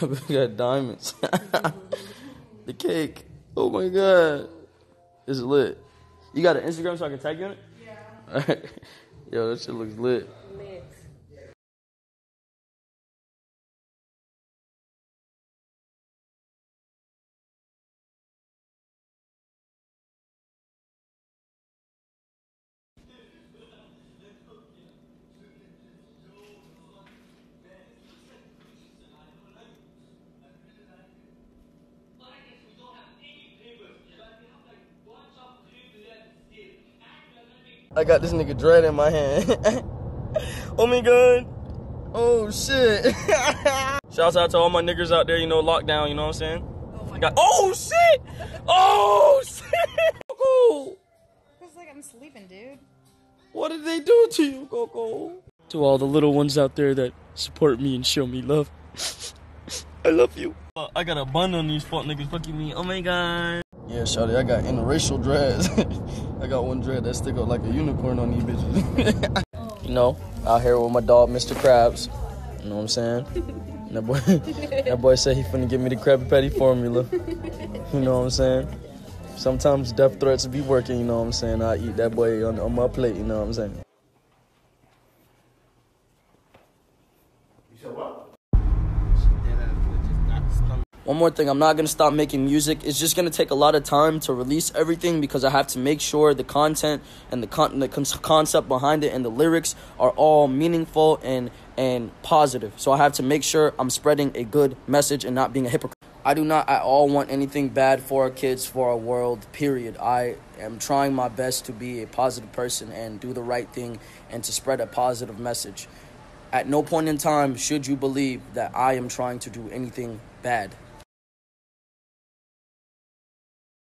We got diamonds. The cake. Oh my god. It's lit. You got an Instagram so I can tag you on it? Yeah. Alright. Yo, that shit looks lit. I got this nigga dread in my hand. Oh my god. Oh shit. Shouts out to all my niggas out there, you know, lockdown, you know what I'm saying? Oh, got, oh shit! Oh shit! Coco! It's like I'm sleeping, dude. What did they do to you, Coco? To all the little ones out there that support me and show me love. I love you. I got a bun on these fuck niggas fucking me. Oh my god. Yeah, shawty, I got interracial dreads. I got one dread that stick up like a unicorn on these bitches. You know, out here with my dog, Mr. Krabs. You know what I'm saying? And that boy said he finna give me the Krabby Patty formula. You know what I'm saying? Sometimes death threats be working, you know what I'm saying? I eat that boy on my plate, you know what I'm saying? One more thing, I'm not going to stop making music. It's just going to take a lot of time to release everything because I have to make sure the content and the concept behind it and the lyrics are all meaningful and positive. So I have to make sure I'm spreading a good message and not being a hypocrite. I do not at all want anything bad for our kids, for our world, period. I am trying my best to be a positive person and do the right thing and to spread a positive message. At no point in time should you believe that I am trying to do anything bad.